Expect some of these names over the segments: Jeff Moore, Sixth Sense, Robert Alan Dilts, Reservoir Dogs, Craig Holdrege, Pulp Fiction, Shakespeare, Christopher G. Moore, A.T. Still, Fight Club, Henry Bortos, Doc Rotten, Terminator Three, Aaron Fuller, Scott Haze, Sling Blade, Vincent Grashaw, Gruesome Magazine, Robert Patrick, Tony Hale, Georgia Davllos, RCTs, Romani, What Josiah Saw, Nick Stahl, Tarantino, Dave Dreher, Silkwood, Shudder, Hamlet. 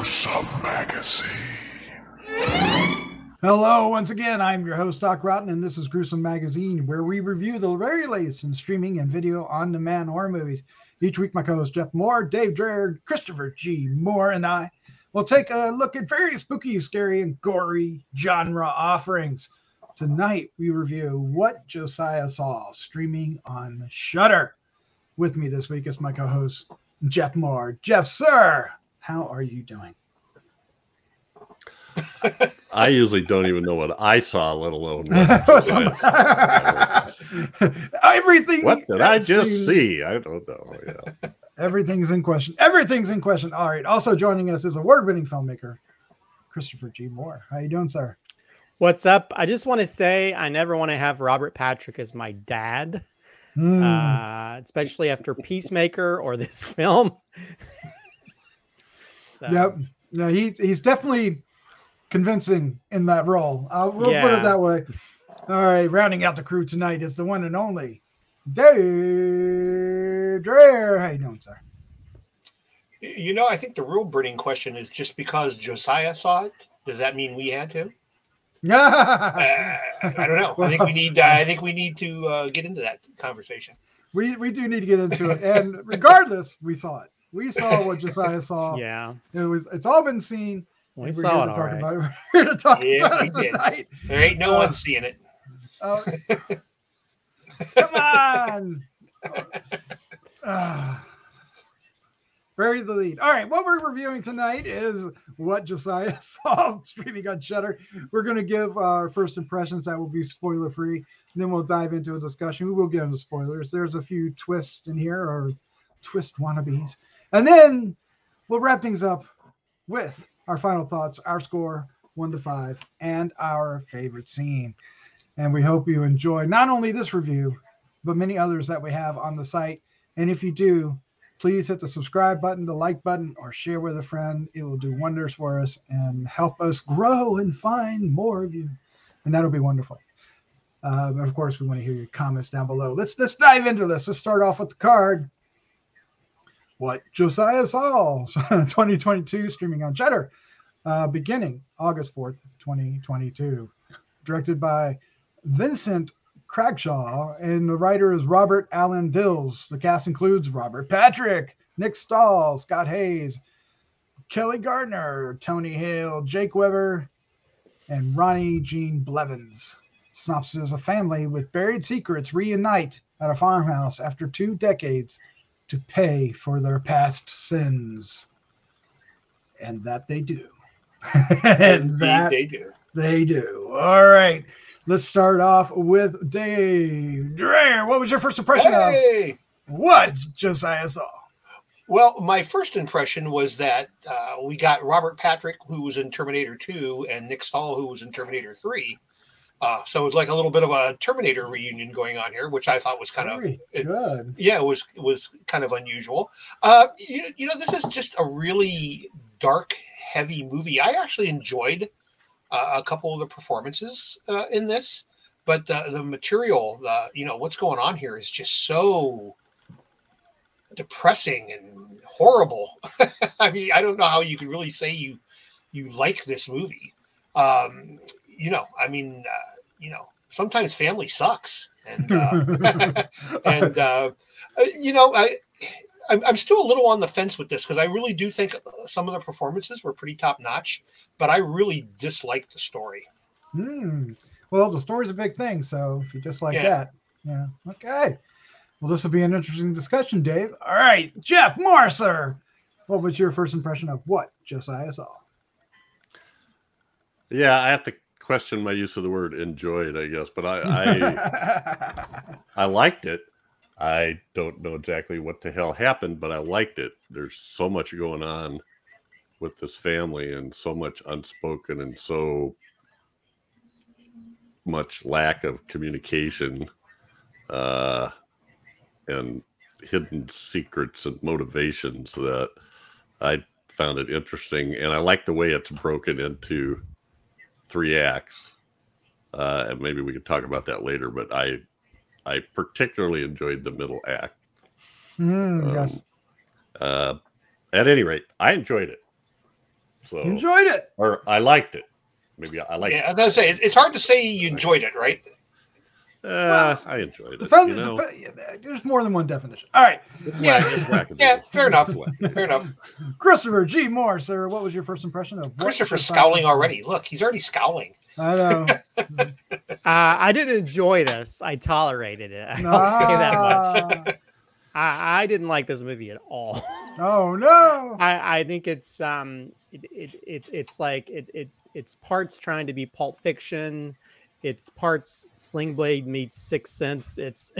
Gruesome Magazine. Hello, once again, I'm your host, Doc Rotten, and this is Gruesome Magazine, where we review the very latest in streaming and video on-demand horror movies. Each week, my co-host, Jeff Moore, Dave Dreher, Christopher G. Moore, and I will take a look at very spooky, scary, and gory genre offerings. Tonight, we review What Josiah Saw, streaming on Shudder. With me this week is my co-host, Jeff Moore. Jeff, sir, how are you doing? I usually don't even know what I saw, let alone everything. What did I just see? I don't know. Yeah. Everything's in question. Everything's in question. All right. Also joining us is award-winning filmmaker Christopher G. Moore. How you doing, sir? What's up? I just want to say I never want to have Robert Patrick as my dad, especially after Peacemaker or this film. So. Yep. No, he's definitely convincing in that role. We'll put it that way. All right, rounding out the crew tonight is the one and only Dave Dreher. How you doing, sir? You know, I think the real burning question is just because Josiah saw it, does that mean we had to? I don't know. I think we need to get into that conversation. We do need to get into it, and regardless, we saw it. We saw what Josiah saw. Yeah, it's all been seen. We saw it all right. We're here to talk about it tonight. There ain't no one seeing it. Come on. Bury the lead. All right, what we're reviewing tonight is What Josiah Saw, streaming on Shudder. We're going to give our first impressions that will be spoiler-free, and then we'll dive into a discussion. We will get into spoilers. There's a few twists in here, or twist wannabes. And then we'll wrap things up with our final thoughts, our score 1 to 5, and our favorite scene. And we hope you enjoy not only this review, but many others that we have on the site. And if you do, please hit the subscribe button, the like button, or share with a friend. It will do wonders for us and help us grow and find more of you. And that'll be wonderful. Of course, we want to hear your comments down below. Let's dive into this. Let's start off with the card. What Josiah Saw, 2022, streaming on Shudder, beginning August 4th, 2022. Directed by Vincent Grashaw, and the writer is Robert Alan Dilts. The cast includes Robert Patrick, Nick Stahl, Scott Haze, Kelli Garner, Tony Hale, Jake Weber, and Ronnie Jean Blevins. Synopsis: a family with buried secrets reunite at a farmhouse after 2 decades to pay for their past sins. And that they do. And that they do. They do. All right. Let's start off with Dave Dreher. What was your first impression of What Josiah Saw? Well, my first impression was that we got Robert Patrick, who was in Terminator 2, and Nick Stahl, who was in Terminator 3. So it was like a little bit of a Terminator reunion going on here, which I thought was kind of good. Yeah, it was kind of unusual. You know, this is just a really dark, heavy movie. I actually enjoyed a couple of the performances in this, but the material, you know, what's going on here is just so depressing and horrible. I mean, I don't know how you could really say you like this movie. You know, I mean, you know, sometimes family sucks, and and you know, I'm still a little on the fence with this because I really do think some of the performances were pretty top notch, but I really dislike the story. Well, the story's a big thing, so if you dislike that, yeah, okay. Well, this will be an interesting discussion, Dave. All right, Jeff Moore, sir, what was your first impression of What Josiah Saw? Yeah, I have to question my use of the word enjoyed, I guess, but I liked it. I don't know exactly what the hell happened, but I liked it. There's so much going on with this family and so much unspoken and so much lack of communication and hidden secrets and motivations that I found it interesting. And I like the way it's broken into 3 acts, and maybe we could talk about that later, but I particularly enjoyed the middle act. At any rate, I enjoyed it. So enjoyed it, or I liked it. Maybe I like. Yeah, that's it. It's hard to say you enjoyed it, right? Well, I enjoyed it. You know? There's more than one definition. All right. Yeah, fair enough. Fair enough. Christopher G. Moore, sir, what was your first impression of Christopher's smiling already? Look, he's already scowling. I know. I didn't enjoy this. I tolerated it. I don't say that much. I didn't like this movie at all. Oh no! I think it's it's parts trying to be Pulp Fiction, it's parts Sling Blade meets Sixth Sense. It's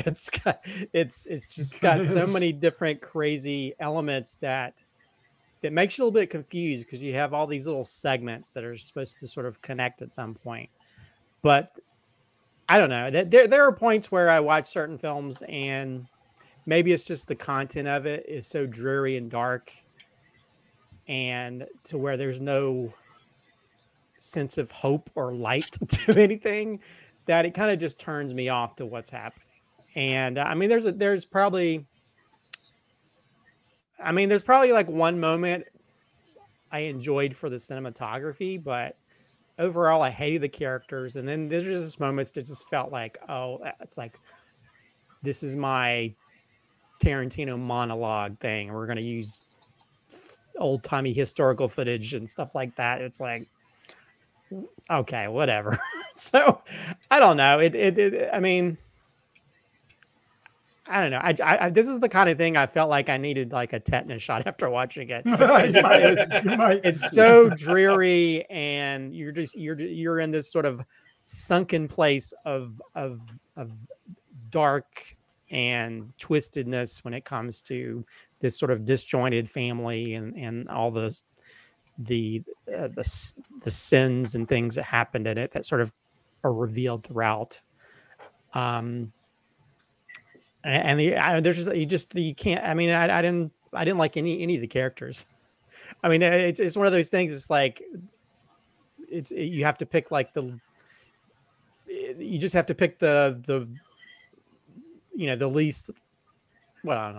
just got so many different crazy elements that makes you a little bit confused because you have all these little segments that are supposed to sort of connect at some point, but I don't know. There are points where I watch certain films and maybe it's just the content of it is so dreary and dark and to where there's no sense of hope or light to anything that it kind of just turns me off to what's happening. And I mean, there's probably like one moment I enjoyed for the cinematography, but overall I hated the characters. And then there's just moments that just felt like, oh, it's like, this is my Tarantino monologue thing. We're going to use old timey historical footage and stuff like that. It's like, okay, whatever. So I don't know. I don't know. This is the kind of thing I felt like I needed like a tetanus shot after watching it. It's so dreary and you're in this sort of sunken place of dark and twistedness when it comes to this sort of disjointed family and all the sins and things that happened in it that sort of are revealed throughout. You can't. I mean, I didn't like any of the characters. I mean, it's one of those things. It's like you have to pick like you just have to pick the. You know, the least, just they're all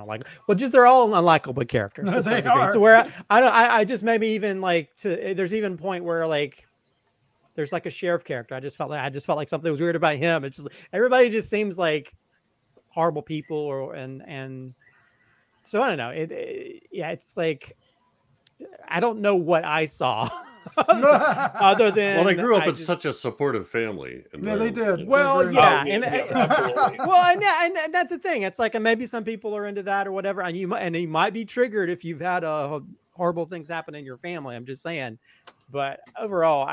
unlikable characters. No, they are. To where I just maybe even like there's even a point where like, there's like a sheriff character. I just felt like something was weird about him. It's just everybody just seems like horrible people and so I don't know. It's like, I don't know what I saw. Other than they grew up in such a supportive family. Yeah, they did. Well, yeah, and that's the thing. It's like maybe some people are into that or whatever, and you might be triggered if you've had horrible things happen in your family. I'm just saying, but overall,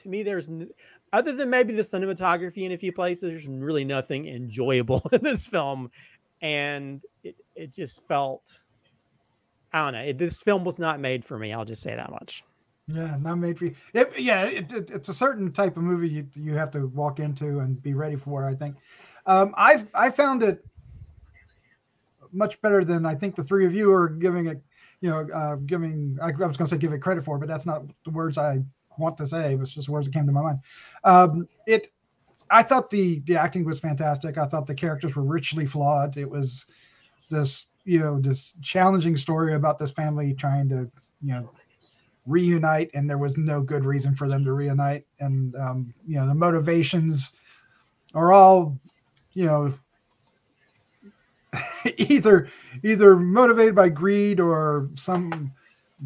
to me, there's other than maybe the cinematography in a few places, there's really nothing enjoyable in this film, and it just felt. I don't know. This film was not made for me. I'll just say that much. Yeah, not made for you. It's a certain type of movie you have to walk into and be ready for, I think. I found it much better than I think the three of you are giving it, I was going to say give it credit for, but that's not the words I want to say. It was just words that came to my mind. I thought the acting was fantastic. I thought the characters were richly flawed. It was this challenging story about this family trying to, reunite, and there was no good reason for them to reunite. And, the motivations are all, either motivated by greed or some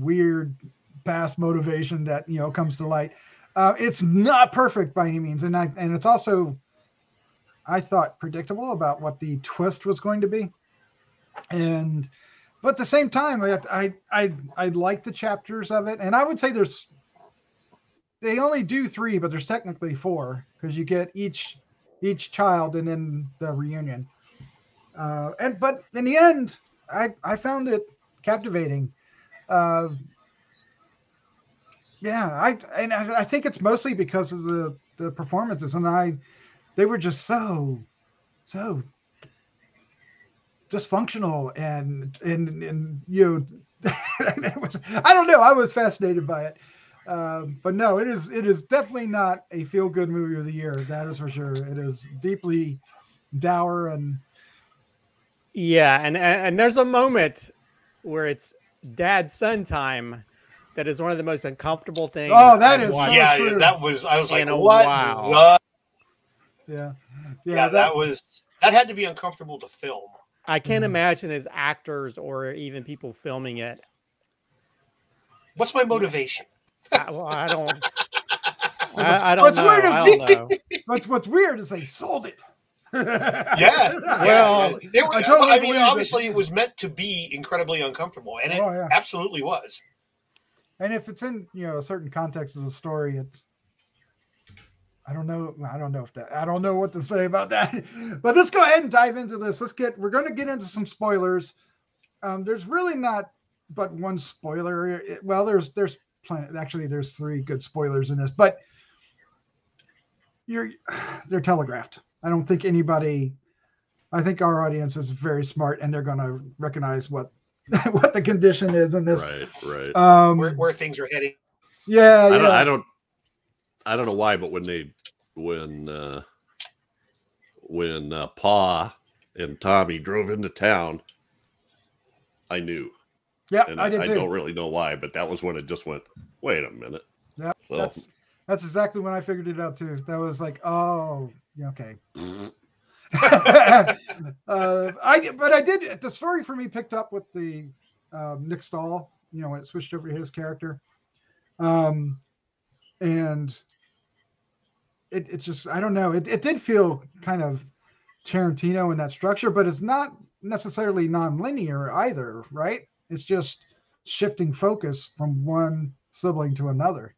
weird past motivation that, comes to light. It's not perfect by any means. And it's also, I thought, predictable about what the twist was going to be. But at the same time, I like the chapters of it, and I would say they only do three, but there's technically four because you get each child and then the reunion. But in the end, I found it captivating. I think it's mostly because of the performances, and they were just so dysfunctional and I don't know. I was fascinated by it, but no, it is definitely not a feel-good movie of the year. That is for sure. It is deeply dour and there's a moment where it's dad-son time that is one of the most uncomfortable things. Oh, that is so true. That was, I was like, what the? Yeah, that was, that had to be uncomfortable to film. I can't imagine as actors or even people filming it. What's my motivation? I don't know. What's weird is they sold it. Well, I mean, obviously it was meant to be incredibly uncomfortable, and it absolutely was. And if it's in, you know, a certain context of the story, it's, I don't know what to say about that. But let's go ahead and dive into this. We're going to get into some spoilers. There's really not but one spoiler. Well, there's plenty. Actually, there's three good spoilers in this, but they're telegraphed. I don't think anybody, I think our audience is very smart, and they're going to recognize what the condition is in this, right? Where things are heading. Yeah, I don't know why, but when Pa and Tommy drove into town, I knew. Yeah, I did too. I don't really know why, but that was when it just went, wait a minute. Yeah, so that's exactly when I figured it out too. That was like, oh, okay. But I did. The story for me picked up with the Nick Stahl. You know, when it switched over to his character, and it's just, I don't know. It did feel kind of Tarantino in that structure, but it's not necessarily non-linear either, right? It's just shifting focus from one sibling to another.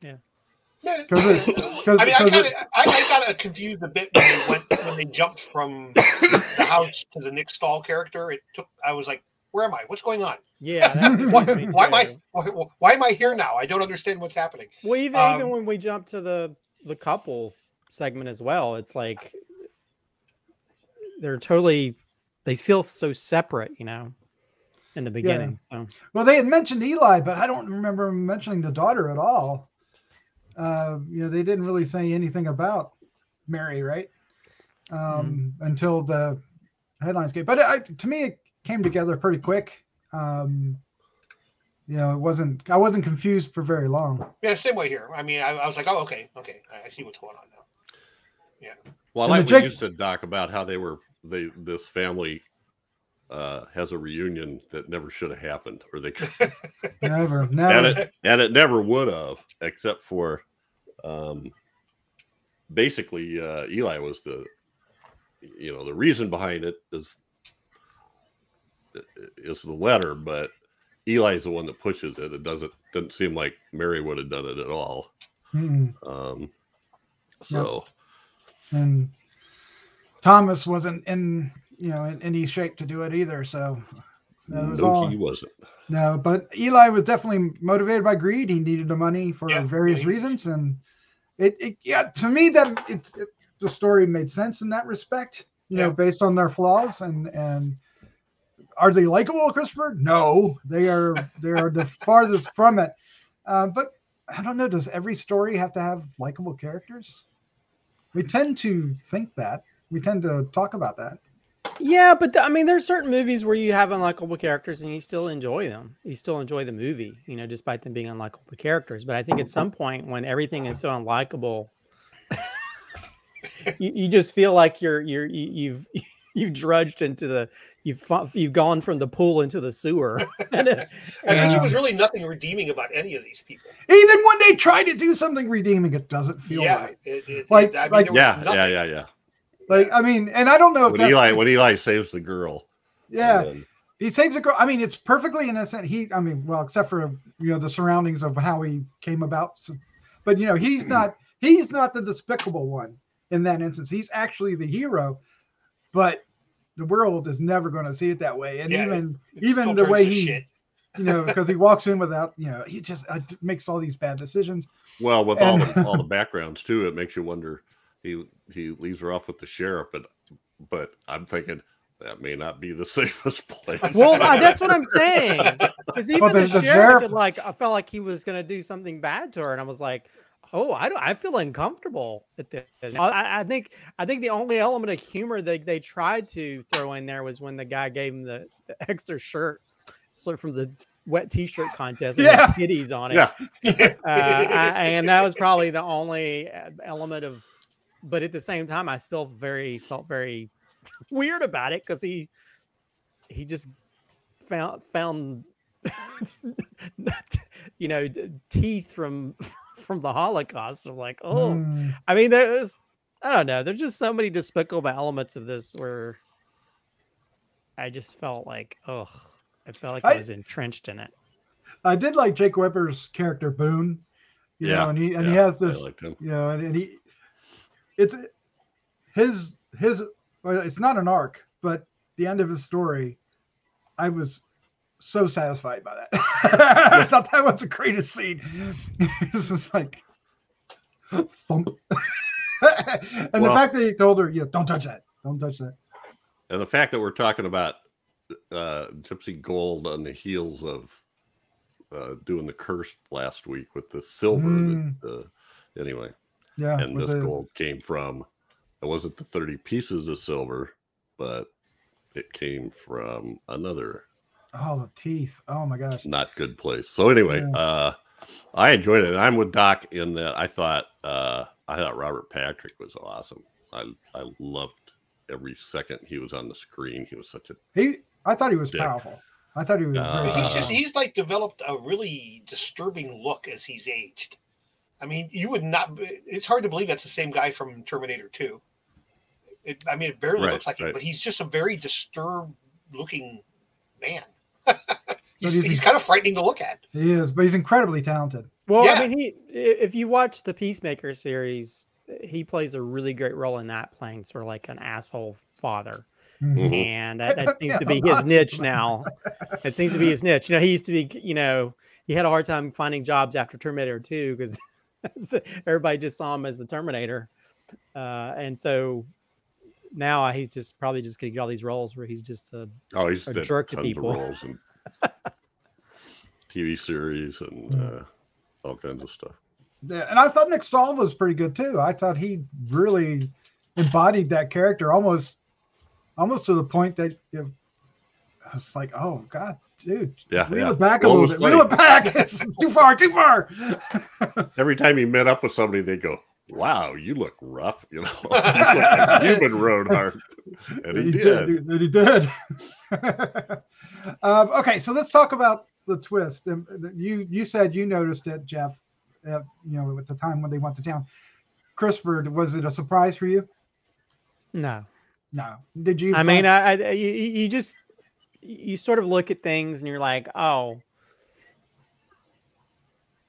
Yeah. I got confused a bit when they jumped from the house to the Nick Stahl character. I was like, where am I? What's going on? Yeah. Why am I here now? I don't understand what's happening. Well, even when we jump to the couple segment as well, it's like they feel so separate, you know, in the beginning. Yeah. So. Well, they had mentioned Eli, but I don't remember mentioning the daughter at all. You know, they didn't really say anything about Mary, right? Until the headlines came. But to me, it came together pretty quick. You know, I wasn't confused for very long. Yeah, same way here. I mean, I was like, oh, okay, I see what's going on now. Yeah. Well, like we used to, Doc, about how this family has a reunion that never should have happened, or they never, and it never would have, except for basically Eli was the reason behind it is the letter, but Eli's the one that pushes it. It doesn't seem like Mary would have done it at all. So yep. And Thomas wasn't in any shape to do it either. So that was he wasn't. No, but Eli was definitely motivated by greed. He needed the money for various reasons. And to me, that the story made sense in that respect, you know, based on their flaws. And are they likable, Christopher? No, they are the farthest from it. But I don't know. Does every story have to have likable characters? We tend to think that. We tend to talk about that. Yeah, but I mean, there's certain movies where you have unlikable characters and you still enjoy them. You still enjoy the movie, you know, despite them being unlikable characters. But I think at some point when everything is so unlikable, you just feel like you've drudged into you've gone from the pool into the sewer. Because there was really nothing redeeming about any of these people. Even when they try to do something redeeming, it doesn't feel right. Yeah. Like, I mean, and I don't know if when Eli saves the girl. Yeah. He saves the girl. I mean, it's perfectly innocent. Well, except for, you know, the surroundings of how he came about. So, but, you know, he's not the despicable one in that instance. He's actually the hero, but the world is never going to see it that way. And even the way you know, because he walks in without, you know, he just makes all these bad decisions. Well, with all the backgrounds too, it makes you wonder. He leaves her off with the sheriff, but I'm thinking that may not be the safest place. Well, that's what I'm saying. Because even the sheriff, I felt like he was going to do something bad to her, and I was like, Oh, I feel uncomfortable at this. I think the only element of humor they tried to throw in there was when the guy gave him the extra shirt, sort of from the wet t-shirt contest with titties on it. Yeah. And that was probably the only element of, but at the same time, I still felt very weird about it, because he just found you know, teeth from the Holocaust. I'm like, oh, I mean, I don't know. There's just so many despicable elements of this where I just felt like, oh, I felt like I was entrenched in it. I did like Jake Weber's character Boone, you know, and he has this, you know, well, it's not an arc, but the end of his story, I was so satisfied by that. I thought that was the greatest scene. It's just like thump. And the fact that he told her, you know, don't touch that. Don't touch that. And the fact that we're talking about Gypsy Gold on the heels of doing the curse last week with the silver. That, anyway. Yeah. And this gold came from, it wasn't the 30 pieces of silver, but it came from another. Oh, the teeth. Oh, my gosh. Not good place. So anyway, I enjoyed it. And I'm with Doc in that I thought Robert Patrick was awesome. I loved every second he was on the screen. He was such a I thought he was powerful. I thought he was he's like developed a really disturbing look as he's aged. I mean, it's hard to believe that's the same guy from Terminator 2. It barely looks like him, but he's just a very disturbed looking man. he's kind of frightening to look at. He is, but he's incredibly talented. Well, yeah. I mean, if you watch the Peacemaker series, he plays a really great role in that, playing sort of like an asshole father. Mm-hmm. And that seems to be his niche now. It seems to be his niche. You know, he used to be, you know, he had a hard time finding jobs after Terminator 2 because everybody just saw him as the Terminator. And so now he's just probably just going to get all these roles where he's just a jerk to people. Roles and TV series and all kinds of stuff. Yeah, and I thought Nick Stahl was pretty good too. I thought he really embodied that character almost to the point that I was like, oh God, dude, reel it back a little bit. Reel it back. It's too far. Every time he met up with somebody, they'd go, wow, you look rough, you know. You look like you've been rode hard. And he did. Okay, so let's talk about the twist. And you said you noticed it, Jeff, you know, at the time when they went to town. Christopher, was it a surprise for you? No. Did you? I mean, you just, you sort of look at things and you're like, oh.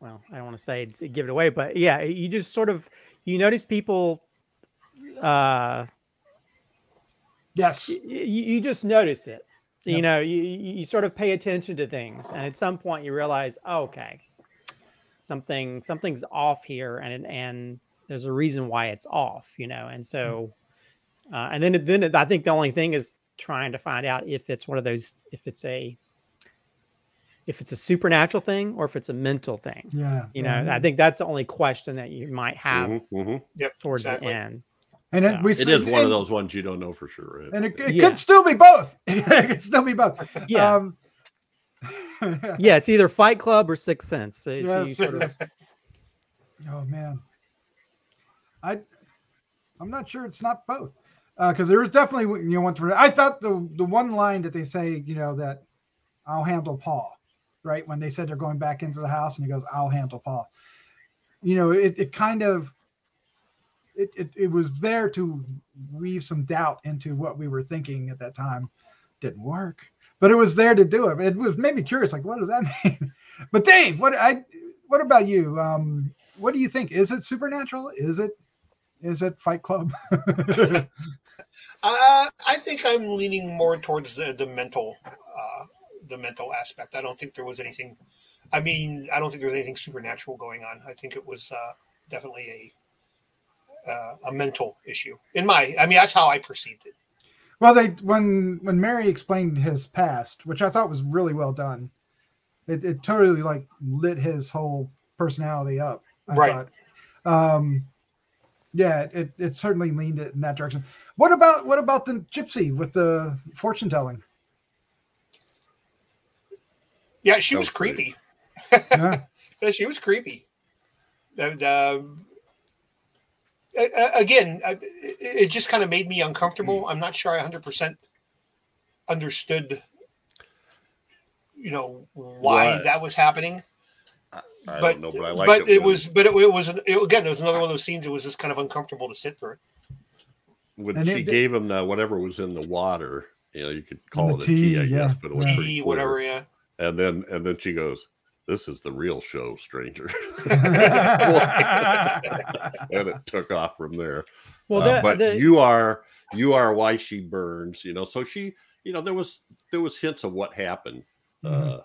Well, I don't want to say give it away, but yeah, you just sort of, you notice people. Yes. You just notice it, you know, you sort of pay attention to things. And at some point you realize, oh, okay, something's off here. And there's a reason why it's off, you know? And so, and then I think the only thing is trying to find out if it's one of those, if it's a supernatural thing or if it's a mental thing. Yeah. You know, I think that's the only question that you might have towards the end. And it is one of those ones you don't know for sure. Right? And it could still be both. It could still be both. Yeah. Yeah. It's either Fight Club or Sixth Sense. So you sort of... Oh man. I'm not sure it's not both. Cause there was definitely, you know, I thought the one line that they say, you know, that I'll handle Paul. Right when they said they're going back into the house and he goes, I'll handle Paul. You know, it was there to weave some doubt into what we were thinking at that time. Didn't work, but it was there to do it. It was made me curious, like, what does that mean? But Dave, what about you? What do you think? Is it supernatural? Is it Fight Club? I think I'm leaning more towards the mental aspect. I don't think there was anything. I mean, I don't think there was anything supernatural going on. I think it was definitely a mental issue. That's how I perceived it. Well, when Mary explained his past, which I thought was really well done, it totally like lit his whole personality up. I thought. Yeah, it certainly leaned it in that direction. What about the gypsy with the fortune telling? Yeah, she was creepy. Yeah. Yeah, she was creepy. And, again, it just kind of made me uncomfortable. I'm not sure I 100% understood, you know, why that was happening. I don't know, but I liked it. It was another one of those scenes. It was just kind of uncomfortable to sit through. When she gave him the whatever was in the water, you know, you could call it a tea, I guess, but it was pretty cool. Whatever, yeah. And then she goes, "This is the real show, stranger." And it took off from there. Well, you are why she burns, you know. So she, you know, there was hints of what happened. Mm-hmm.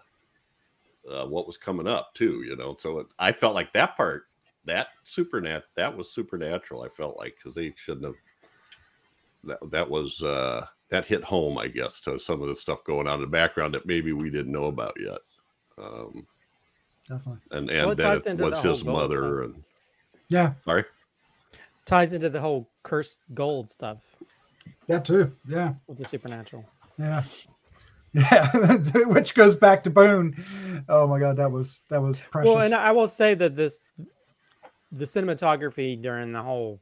What was coming up too, you know, so I felt like that part, that was supernatural. I felt like, because they shouldn't have, that hit home, I guess, to some of the stuff going on in the background that maybe we didn't know about yet. Definitely. And then what's his mother stuff. And yeah, sorry, ties into the whole cursed gold stuff. That too, yeah, with the supernatural, yeah. Yeah, which goes back to Boone. Oh my God, that was precious. Well, and I will say that the cinematography during the whole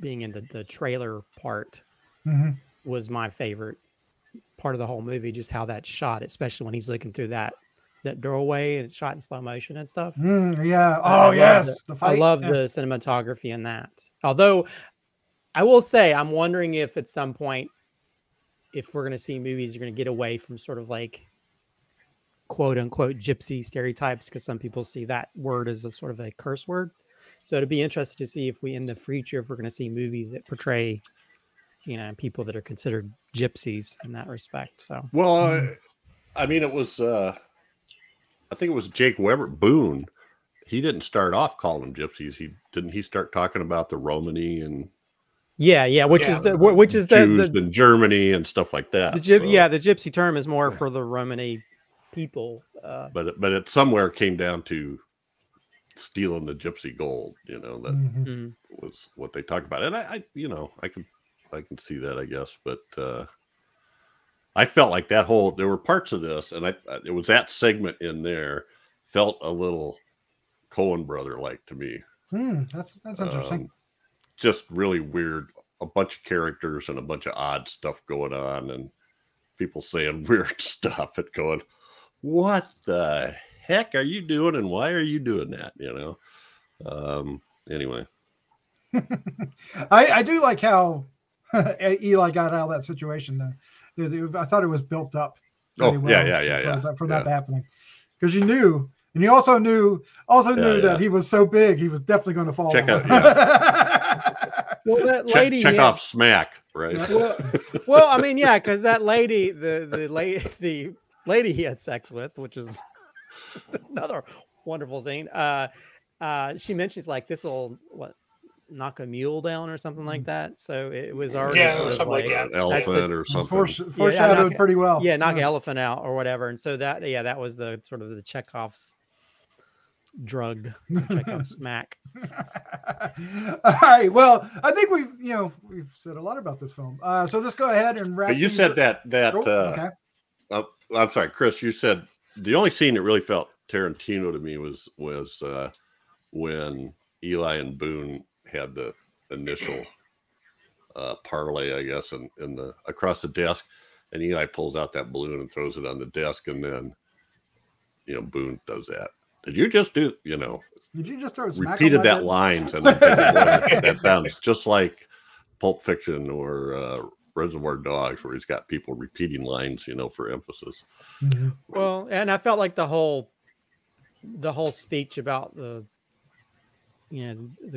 being in the trailer part was my favorite part of the whole movie. Just how that shot, especially when he's looking through that doorway and it's shot in slow motion and stuff. Yeah. Oh yes, I love the cinematography in that. Although I will say, I'm wondering if at some point, if we're going to see movies, you're going to get away from sort of like quote unquote gypsy stereotypes, because some people see that word as a sort of a curse word. So it'd be interesting to see if we in the future, if we're going to see movies that portray, you know, people that are considered gypsies in that respect. So, well, I mean, it was, I think it was Jake Weber, Boone. He didn't start off calling them gypsies. He start talking about the Romani and, yeah, which is the Jews in Germany and stuff like that. The gypsy term is more for the Romani people. But it somewhere came down to stealing the gypsy gold. You know, that was what they talked about, and I you know, I can see that, I guess. But I felt like that whole, there were parts of this, and it was that segment in there felt a little Coen brother like to me. That's interesting. Just really weird, a bunch of characters and a bunch of odd stuff going on, and people saying weird stuff and going, what the heck are you doing and why are you doing that, you know? Anyway. I do like how Eli got out of that situation. I thought it was built up. Oh, well, yeah. That happening. Because you knew, and you also knew that he was so big, he was definitely going to fall. Check out, well, that lady check off smack, right? Well, I mean, yeah, because that lady, the lady he had sex with, which is another wonderful scene. She mentions like this will knock a mule down or something like that. So it was already an elephant or something. Foreshadowed pretty well. Yeah, knock an elephant out or whatever. And so that was the sort of the Chekhov's drug, Chekhov smack. All right. Well, I think we've said a lot about this film. So let's go ahead and wrap. But you said that. I'm sorry, Chris. You said the only scene that really felt Tarantino to me was when Eli and Boone had the initial parlay, I guess, and the across the desk, and Eli pulls out that balloon and throws it on the desk, and then Boone does that. Did you just do, Did you just throw repeated that head? Lines? And that sounds just like Pulp Fiction or Reservoir Dogs, where he's got people repeating lines, for emphasis. Mm-hmm. Well, and I felt like the whole speech about the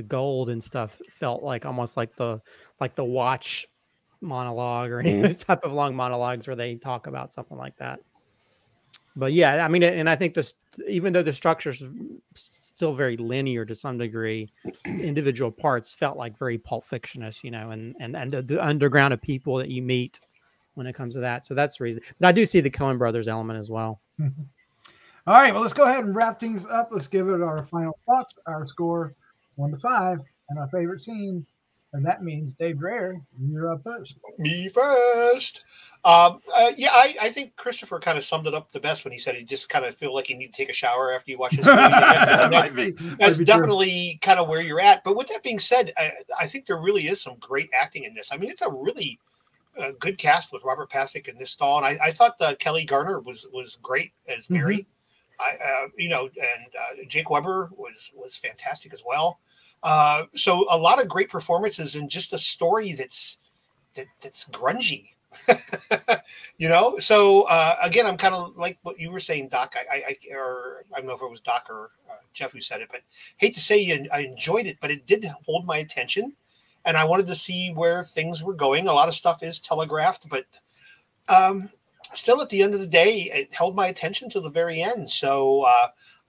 gold and stuff felt like almost like the Watch monologue or any of those type of long monologues where they talk about something like that. But yeah, I mean, and I think this, even though the structure's still very linear to some degree, individual parts felt like very Pulp Fiction-ish, and the underground of people that you meet when it comes to that. So that's the reason. But I do see the Coen Brothers element as well. Mm-hmm. All right, well, let's go ahead and wrap things up. Let's give it our final thoughts, our score 1 to 5, and our favorite scene. And that means, Dave Dreher, you're up first. Me first. Yeah, I think Christopher kind of summed it up the best when he said he just kind of feel like you need to take a shower after you watch this movie. That's definitely kind of where you're at. But with that being said, I think there really is some great acting in this. I mean, it's a really good cast with Robert Patrick and Nick Stahl. And I thought Kelli Garner was great as Mary. And Jake Weber was fantastic as well. So a lot of great performances and just a story that's grungy, you know? So, again, I'm kind of like what you were saying, Doc, or I don't know if it was Doc or Jeff who said it, but hate to say I enjoyed it, but it did hold my attention and I wanted to see where things were going. A lot of stuff is telegraphed, but, still at the end of the day, it held my attention to the very end. So,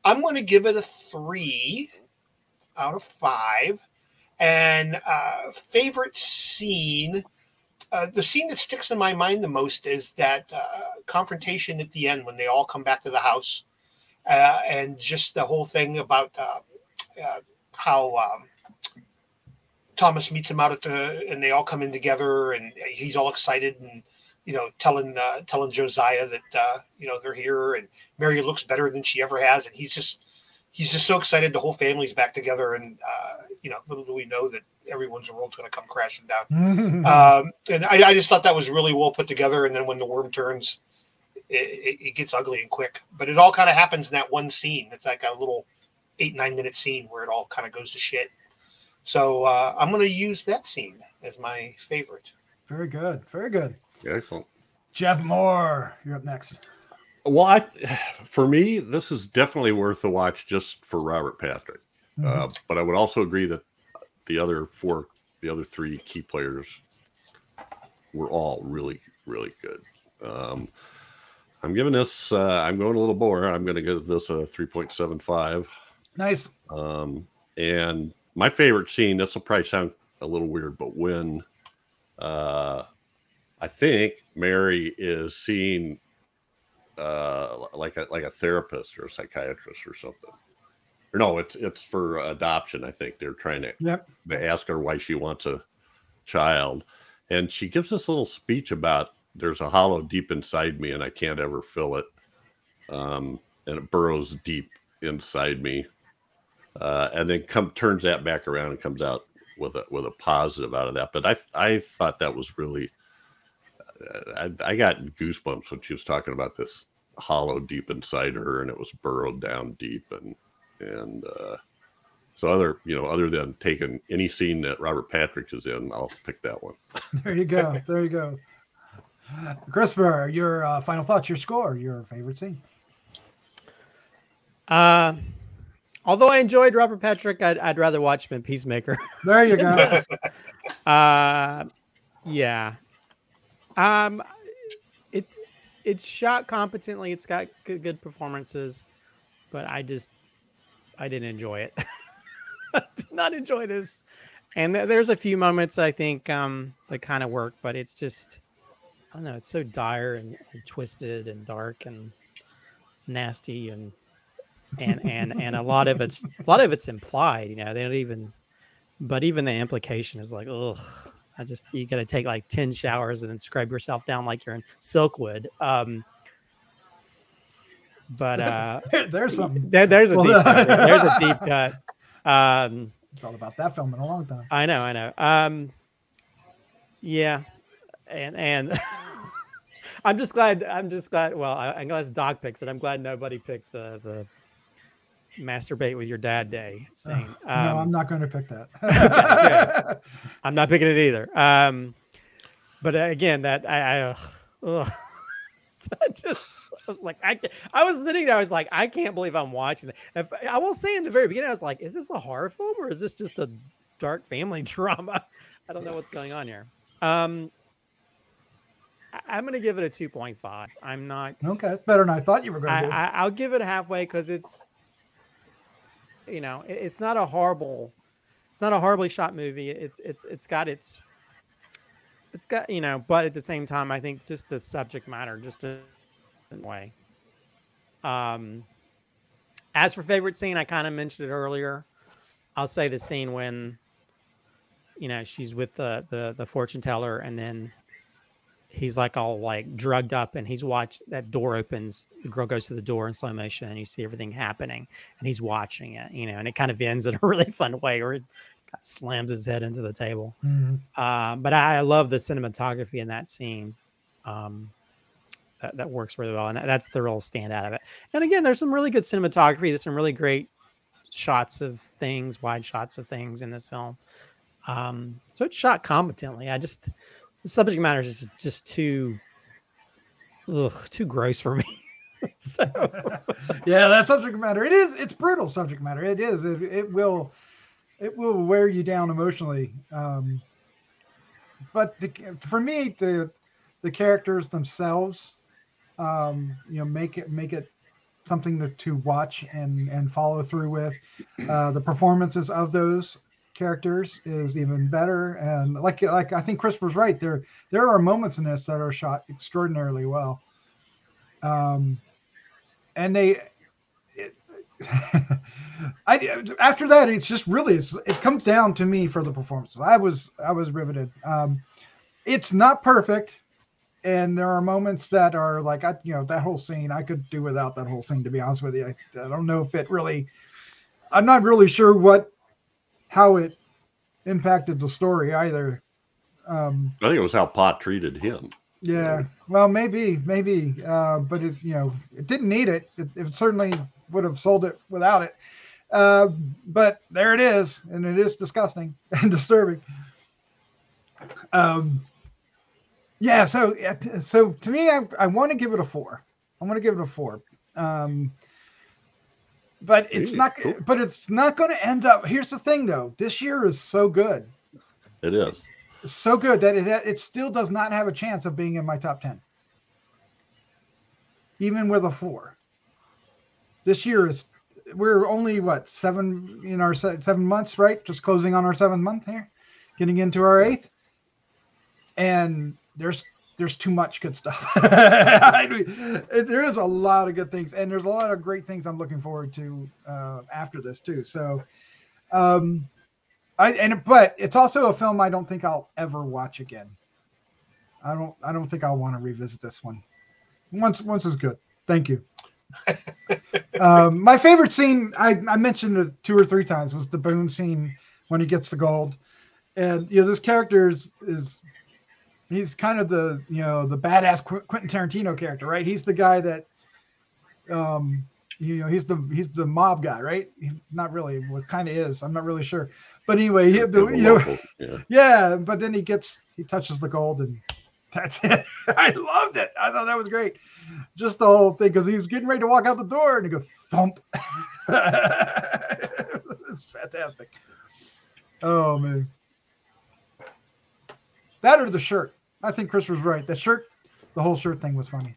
I'm going to give it a 3 out of 5, and favorite scene, the scene that sticks in my mind the most is that confrontation at the end when they all come back to the house, and just the whole thing about how Thomas meets him out and they all come in together, and he's all excited and, you know, telling Josiah that they're here, and Mary looks better than she ever has, and he's just so excited. The whole family's back together, and little do we know that everyone's world's going to come crashing down. And I just thought that was really well put together. And then when the worm turns, it gets ugly and quick. But it all kind of happens in that one scene. It's like a little 8-9 minute scene where it all kind of goes to shit. So I'm going to use that scene as my favorite. Very good, very good. Excellent. Jeff Moore, you're up next. Well, for me, this is definitely worth the watch just for Robert Patrick. But I would also agree that the other three key players were all really, really good. I'm giving this, I'm going a little more. I'm going to give this a 3.75. Nice. And my favorite scene, this will probably sound a little weird, but when I think Mary is seeing like a therapist or a psychiatrist or something, or no, it's for adoption. I think they're trying to they ask her why she wants a child, and she gives this little speech about there's a hollow deep inside me and I can't ever fill it, and it burrows deep inside me, and then turns that back around and comes out with a positive out of that. But I thought that was really, I got goosebumps when she was talking about this hollow deep inside her, and it was burrowed down deep. And so other than taking any scene that Robert Patrick is in, I'll pick that one. There you go. There you go. Christopher, your final thoughts, your score, your favorite scene. Although I enjoyed Robert Patrick, I'd rather watch him in Peacemaker. There you go. Yeah. It's shot competently. It's got good performances, but I didn't enjoy it. I did not enjoy this. And there's a few moments I think that kind of work, but it's just, I don't know. It's so dire and twisted and dark and nasty and a lot of it's implied. They don't even, but even the implication is like, ugh. You got to take like 10 showers and then scrub yourself down like you're in Silkwood. There's a deep cut. Thought about that film in a long time. I know. Yeah, and I'm just glad. Well, I'm glad Doc picks it. I'm glad nobody picked the masturbate with your dad day scene. No, I'm not going to pick that. Okay. I'm not picking it either. But again, I was sitting there, I was like, I can't believe I'm watching that. I will say in the very beginning, I was like, is this a horror film or is this just a dark family drama? I don't know what's going on here. I'm going to give it a 2.5. I'm not. Okay. It's better than I thought you were going to. I'll give it halfway because it's, it's not a horribly shot movie. It's got but at the same time, I think just the subject matter, just a way, As for favorite scene, I kind of mentioned it earlier. I'll say the scene when, you know, she's with the fortune teller, and then he's like all like drugged up, and he's watched that door opens. The girl goes to the door in slow motion, and you see everything happening, and he's watching it, you know, and it kind of ends in a really fun way, or it kind of slams his head into the table. Mm-hmm. But I love the cinematography in that scene. That works really well, and that's the real standout of it. And again, there's some really good cinematography. There's some really great shots of things, wide shots of things in this film. So it's shot competently. I just, the subject matter is just too gross for me. So yeah, that subject matter, it's brutal subject matter. It will wear you down emotionally. But for me, the characters themselves, you know, make it something to watch and follow through with. The performances of those characters is even better. And like I think Christopher's right. There are moments in this that are shot extraordinarily well. And after that, it's just really, it comes down to me for the performances. I was riveted. It's not perfect. And there are moments that are like, you know, that whole scene, I could do without that whole scene, to be honest with you. I don't know if it really, I'm not really sure how it impacted the story either. I think it was how Pot treated him. Yeah, well, maybe. But it, you know, it didn't need it. It certainly would have sold it without it. But there it is. And it is disgusting and disturbing. Yeah, so to me, I want to give it a 4. I want to give it a 4, but it's not. Cool. But it's not going to end up. Here's the thing, though. This year is so good. It is. It's so good that it still does not have a chance of being in my top 10, even with a 4. This year is. We're only what, 7 in our 7 months, right? Just closing on our 7th month here, getting into our 8th, and. There's too much good stuff. I mean, there is a lot of good things, and there's a lot of great things I'm looking forward to after this too. So, but it's also a film I don't think I'll ever watch again. I don't think I'll want to revisit this one. Once is good. Thank you. My favorite scene, I mentioned it 2 or 3 times, was the boom scene when he gets the gold, and you know this character is. He's kind of the, you know, the badass Quentin Tarantino character, right? He's the guy that, you know, he's the mob guy, right? Not really, what kind of is. I'm not really sure, but anyway, he, you know, yeah. But then he touches the gold, and that's it. I loved it. I thought that was great. Just the whole thing, because he was getting ready to walk out the door, and he goes thump. It's fantastic. Oh man. That or the shirt. I think Chris was right. The whole shirt thing was funny.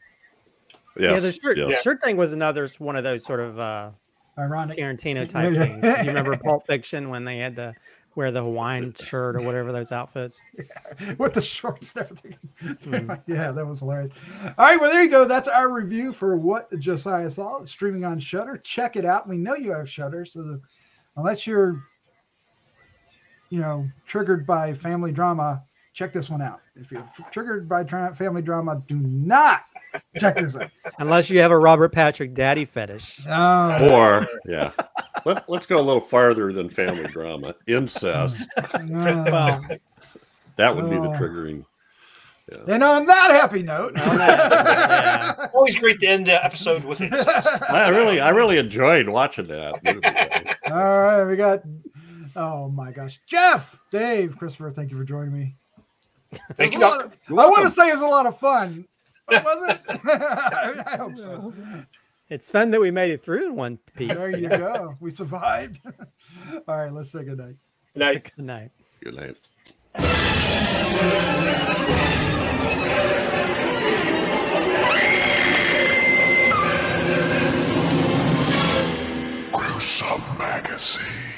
Yes. Yeah, the shirt thing was another one of those sort of ironic Tarantino type things. Do you remember Pulp Fiction when they had to wear the Hawaiian shirt or whatever, those outfits? Yeah. With the shorts and everything. Yeah, that was hilarious. All right, well, there you go. That's our review for What Josiah Saw, streaming on Shudder. Check it out. We know you have Shudder, so unless you're, you know, triggered by family drama, check this one out. If you're triggered by family drama, do not check this out. Unless you have a Robert Patrick daddy fetish. Oh. Or, yeah. Let's go a little farther than family drama. Incest. Well, that would be the triggering. Yeah. And on that happy note. Yeah. Always great to end the episode with incest. I really enjoyed watching that movie. All right. We got, oh my gosh. Jeff, Dave, Christopher, thank you for joining me. Thank you. I want to say it was a lot of fun. Was it? I hope so. It's fun that we made it through in one piece. There you go. We survived. All right, let's say good night. Good night. Good night. Good night. Gruesome Magazine.